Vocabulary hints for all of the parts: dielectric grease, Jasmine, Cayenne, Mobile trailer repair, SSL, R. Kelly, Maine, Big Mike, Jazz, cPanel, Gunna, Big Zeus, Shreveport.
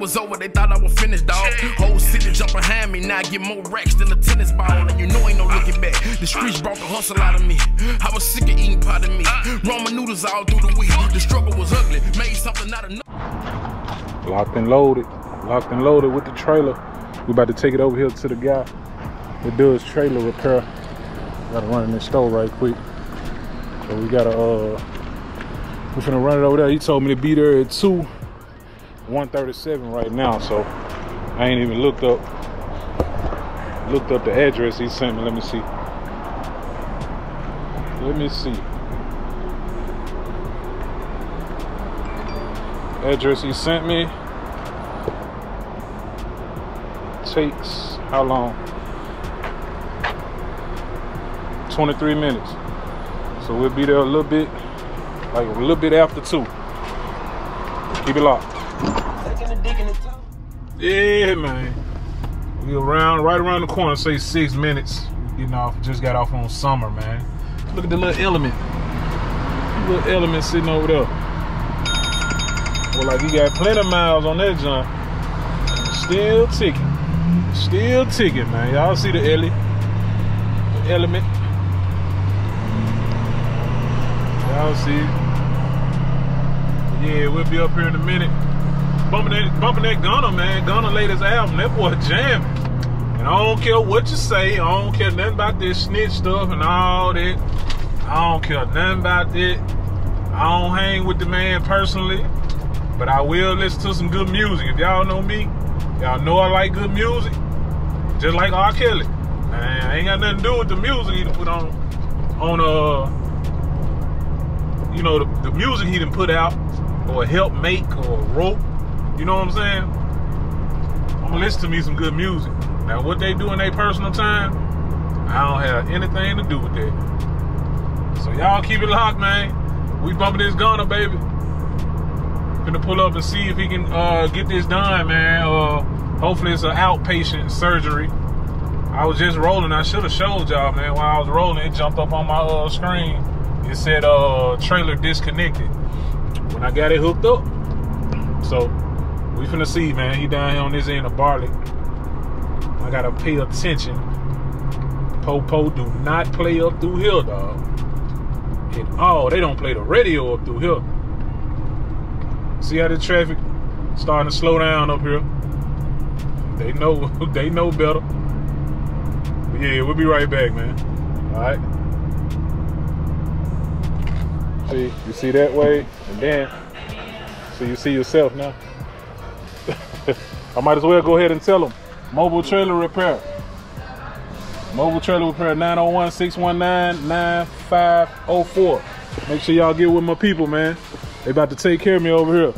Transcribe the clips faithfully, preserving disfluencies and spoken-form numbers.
was over, they thought I was finished, dog. Whole city jump behind me, now I get more racks than a tennis ball. And you know ain't no looking back. The streets brought the hustle out of me. I was sick of eating pot of meat, Roman noodles all through the week. The struggle was ugly, made something out of nothing. Locked and loaded, locked and loaded with the trailer. We about to take it over here to the guy that does trailer repair. Gotta run in this store right quick. So we gotta, uh, we're finna run it over there. He told me to be there at two. one thirty-seven right now, so I ain't even looked up looked up the address he sent me. Let me see. Let me see. Address he sent me takes how long? twenty-three minutes. So we'll be there a little bit, like a little bit after two. Keep it locked. Yeah, man. We around, right around the corner, say six minutes. Getting off, just got off on Summer, man. Look at the little element. The little element sitting over there. Well, like, you got plenty of miles on that junk. Still ticking. Still ticking, man. Y'all see the Ellie? The element. Y'all see it. Yeah, we'll be up here in a minute. Bumping that, bumping that Gunna, man. Gunna latest album, that boy jamming. And I don't care what you say. I don't care nothing about this snitch stuff and all that. I don't care nothing about that. I don't hang with the man personally, but I will listen to some good music. If y'all know me, y'all know I like good music. Just like R. Kelly. Man, I ain't got nothing to do with the music he done put on, on uh, you know, the, the music he done put out, or help make, or rope. You know what I'm saying? I'm gonna listen to me some good music. Now, what they do in their personal time, I don't have anything to do with that. So y'all keep it locked, man. We bumping this Gunna, baby. Finna pull up and see if he can uh, get this done, man. Uh, hopefully it's an outpatient surgery. I was just rolling. I should have showed y'all, man. While I was rolling, it jumped up on my uh, screen. It said uh, trailer disconnected. When I got it hooked up, so. We finna see, man. He down here on this end of Barley. I gotta pay attention. Popo do not play up through here, dog. At all. They don't play the radio up through here. See how the traffic starting to slow down up here. They know. They know better. But yeah, we'll be right back, man. All right. See, you see that way, and then so you see yourself now. I might as well go ahead and tell them. Mobile Trailer Repair. Mobile Trailer Repair, nine oh one, six one nine, nine five oh four. Make sure y'all get with my people, man. They about to take care of me over here.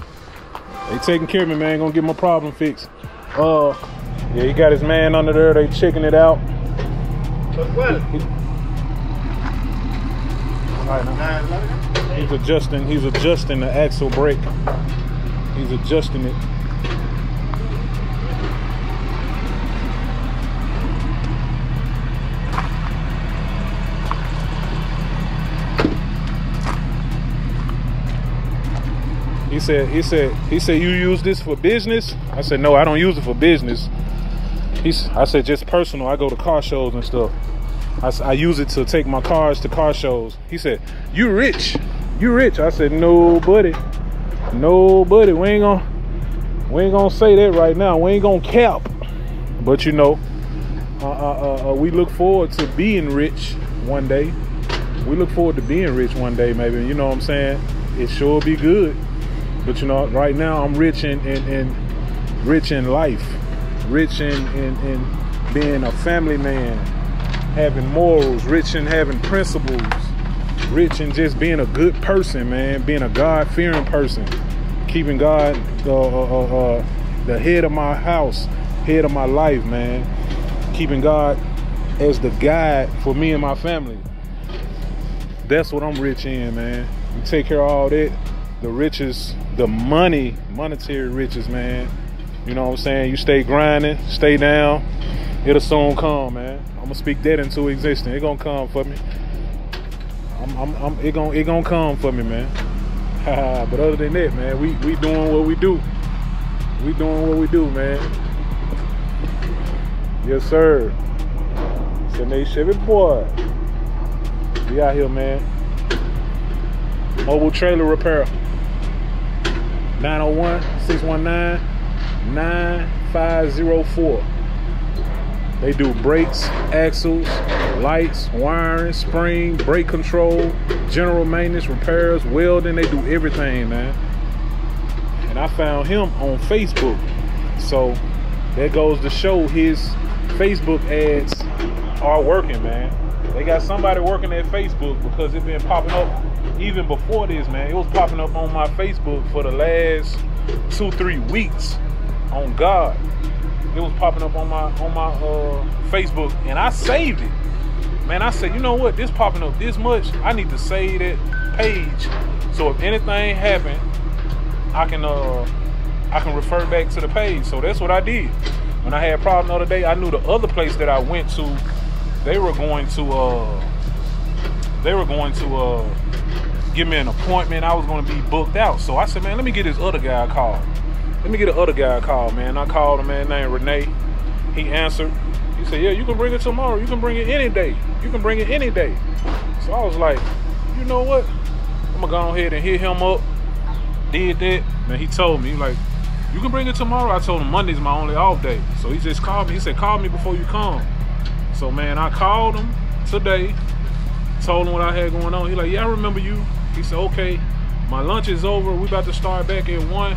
They taking care of me, man. Gonna get my problem fixed. Uh, yeah, he got his man under there. They checking it out. What? All right, he's adjusting. He's adjusting the axle brake. He's adjusting it. He said, he said, he said, you use this for business? I said, no, I don't use it for business. He, I said, just personal. I go to car shows and stuff. I, I use it to take my cars to car shows. He said, you rich, you rich. I said, no, buddy, no, buddy. We ain't gonna, we ain't gonna say that right now. We ain't gonna cap. But you know, uh, uh, uh, we look forward to being rich one day. We look forward to being rich one day, maybe. You know what I'm saying? It sure be good. But you know, right now I'm rich in, in, in rich in life, rich in, in, in being a family man, having morals, rich in having principles, rich in just being a good person, man, being a God-fearing person, keeping God uh, uh, uh, the head of my house, head of my life, man, keeping God as the guide for me and my family. That's what I'm rich in, man. You take care of all that. The riches, the money, monetary riches, man. You know what I'm saying? You stay grinding, stay down. It'll soon come, man. I'm gonna speak that into existence. It gonna come for me. I'm, I'm, I'm it gonna, it gonna come for me, man. But other than that, man, we we doing what we do. we doing what we do, man. Yes, sir. It's a nice Shreveport. We out here, man. Mobile trailer repair. nine oh one, six one nine, nine five oh four. They do brakes, axles, lights, wiring, spring, brake control, general maintenance, repairs, welding. They do everything, man. And I found him on Facebook. So that goes to show his Facebook ads are working, man. They got somebody working at Facebook, because it's been popping up. Even before this, man, it was popping up on my Facebook for the last two, three weeks. On God, it was popping up on my on my uh, Facebook, and I saved it. Man, I said, you know what? This popping up this much, I need to save that page. So if anything happened, I can uh I can refer back to the page. So that's what I did. When I had a problem the other day, I knew the other place that I went to, they were going to uh they were going to uh. give me an appointment. I was going to be booked out. So I said, man, let me get this other guy a call. Let me get the other guy a call, man. I called a man named Renee. He answered. He said, yeah, you can bring it tomorrow. You can bring it any day. You can bring it any day. So I was like, you know what? I'm going to go ahead and hit him up. Did that. Man, he told me, like, you can bring it tomorrow. I told him Monday's my only off day. So he just called me. He said, call me before you come. So, man, I called him today. Told him what I had going on. He like, yeah, I remember you. He said, okay, my lunch is over. We about to start back at one.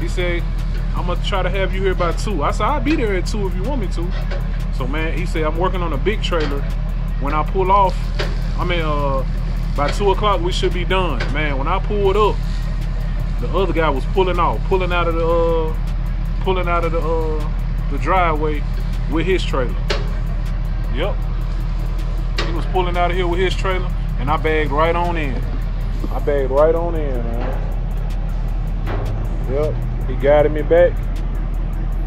He said, I'm going to try to have you here by two. I said, I'll be there at two if you want me to. So, man, he said, I'm working on a big trailer. When I pull off, I mean, uh, by two o'clock, we should be done. Man, when I pulled up, the other guy was pulling off, pulling out of the, uh, pulling out of the, uh, the driveway with his trailer. Yep. He was pulling out of here with his trailer, and I bagged right on in. I bagged right on in, man. Yep, he guided me back,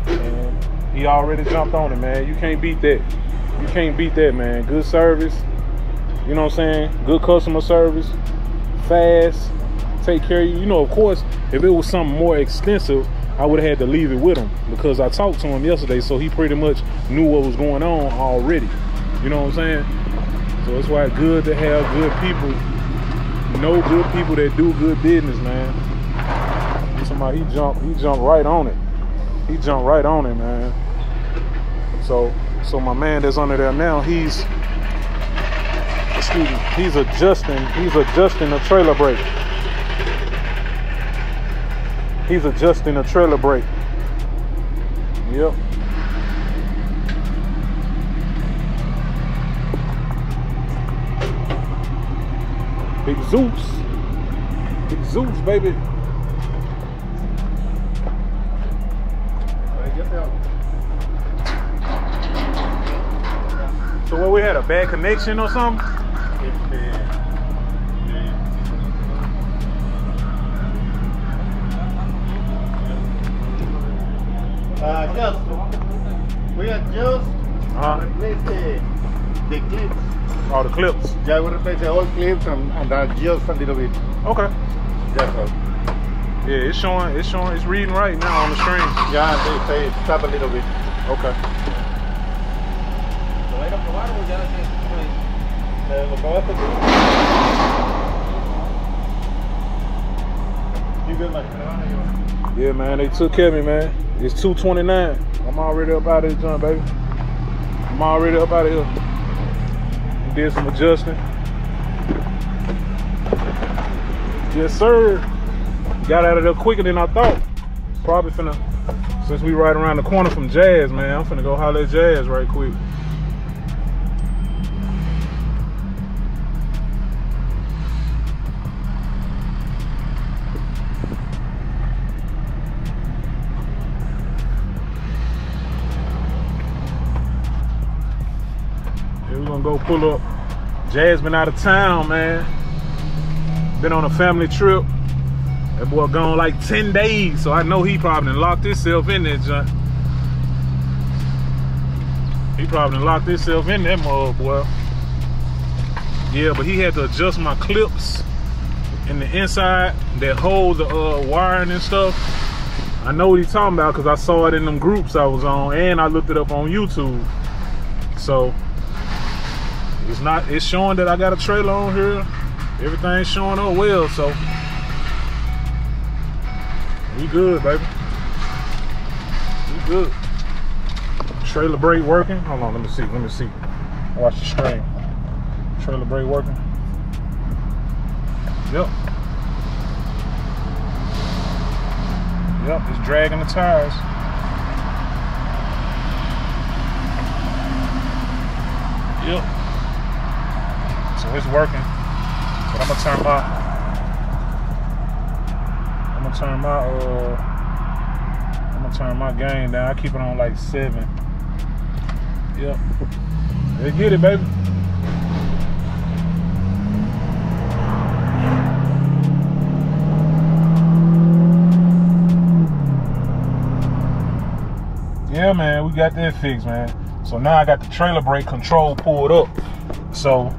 and he already jumped on it, man. You can't beat that. You can't beat that, man. Good service, you know what I'm saying? Good customer service, fast, take care of you. You know, of course, if it was something more extensive, I would have had to leave it with him, because I talked to him yesterday, so he pretty much knew what was going on already. You know what I'm saying? So it's why it's good to have good people. Know good people that do good business, man. Somebody, he jumped, he jumped right on it. He jumped right on it, man. So, so my man that's under there now, he's, excuse me, he's adjusting, he's adjusting a trailer brake. He's adjusting a trailer brake. Yep. Big Zeus. Big Zeus, baby. So what, we had a bad connection or something? Uh, just, we are just uh-huh. replacing the clips. All the clips? Yeah, we replace the old clips and, and uh, just a little bit. Okay. That's all. Yeah, it's showing, it's showing, it's reading right now on the screen. Yeah, they say it's up a little bit. Okay. Yeah, man, they took care of me, man. It's two twenty-nine. I'm already up out of this joint, baby. I'm already up out of here. Did some adjusting. Yes, sir. Got out of there quicker than I thought. Probably finna, since we right around the corner from Jazz, man, I'm finna go holler at Jazz right quick. Go pull up. Jasmine out of town, man. Been on a family trip. That boy gone like ten days, so I know he probably done locked himself in that junk. He probably done locked himself in that mug, boy. Yeah, but he had to adjust my clips in the inside that hold the uh, wiring and stuff. I know what he's talking about because I saw it in them groups I was on, and I looked it up on YouTube. So it's not, it's showing that I got a trailer on here. Everything's showing up well, so we good, baby. We good. Trailer brake working. Hold on, let me see. Let me see. Watch the stream. Trailer brake working. Yep. Yep, it's dragging the tires. Yep. So it's working. But I'm gonna turn my I'm gonna turn my uh I'm gonna turn my gain down. I keep it on like seven. Yep. Let's get it, baby. Yeah, man, we got that fixed, man. So now I got the trailer brake control pulled up. So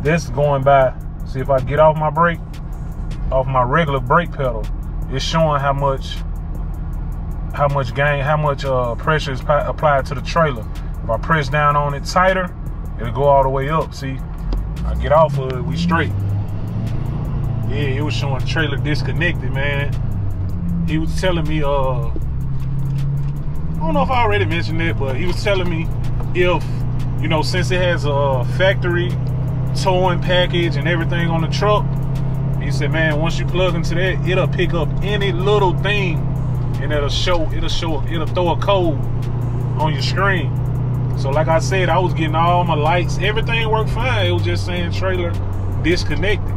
this is going by, see if I get off my brake, off my regular brake pedal, it's showing how much, how much gain, how much uh, pressure is applied to the trailer. If I press down on it tighter, it'll go all the way up. See, I get off of it, we straight. Yeah, it was showing trailer disconnected, man. He was telling me, uh, I don't know if I already mentioned it, but he was telling me if, you know, since it has a factory towing package and everything on the truck, he said, man, once you plug into that, it'll pick up any little thing and it'll show, it'll show, it'll throw a code on your screen. So like I said, I was getting all my lights, everything worked fine. It was just saying trailer disconnected.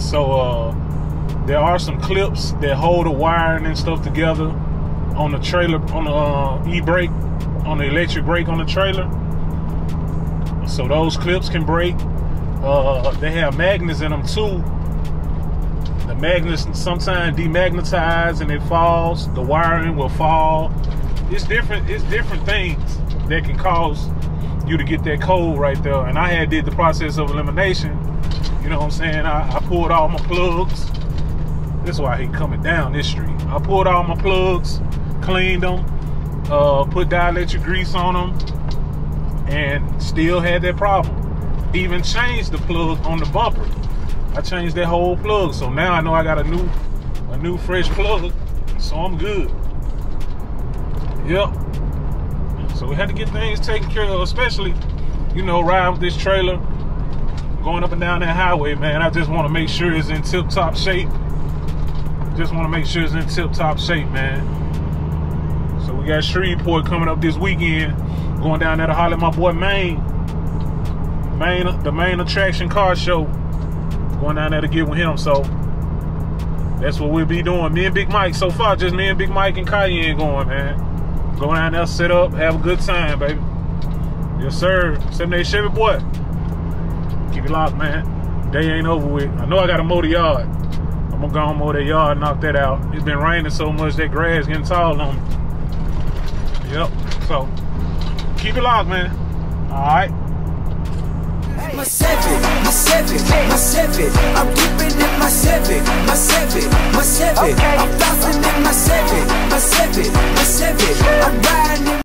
So uh, there are some clips that hold the wiring and stuff together on the trailer, on the uh, e-brake, on the electric brake on the trailer. So those clips can break. Uh, they have magnets in them too. The magnets sometimes demagnetize and it falls. The wiring will fall. It's different, it's different things that can cause you to get that code right there. And I had did the process of elimination. You know what I'm saying? I, I pulled all my plugs. That's why I hate coming down this street. I pulled all my plugs, cleaned them, uh, put dielectric grease on them, and still had that problem. Even changed the plug on the bumper. I changed that whole plug, so now I know I got a new, a new fresh plug, so I'm good. Yep. So we had to get things taken care of, especially, you know, riding with this trailer, going up and down that highway, man. I just want to make sure it's in tip-top shape. Just want to make sure it's in tip-top shape, man. So we got Shreveport coming up this weekend. Going down there to holler at my boy Maine. Maine, the Maine attraction car show. Going down there to get with him. So that's what we'll be doing. Me and Big Mike so far, just me and Big Mike and Cayenne going, man. Going down there, sit up, have a good time, baby. Yes, sir. seventy-eight Chevy boy. Keep it locked, man. Day ain't over with. I know I got to mow the yard. I'm gonna go and mow that yard, knock that out. It's been raining so much that grass getting tall on me. Yep, so keep it locked, man. Alright. My seven, my seven, my seven. I'm keeping it my seven, my seven, my seven. I'm bouncing in my seven, my seven, my seven. I'm riding in